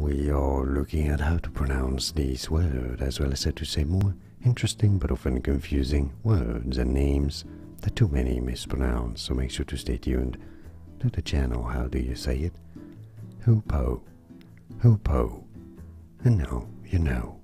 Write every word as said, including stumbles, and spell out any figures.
We are looking at how to pronounce these words, as well as how to say more interesting but often confusing words and names that too many mispronounce, so make sure to stay tuned to the channel. How do you say it? Hoopoe. Hoopoe. And now you know.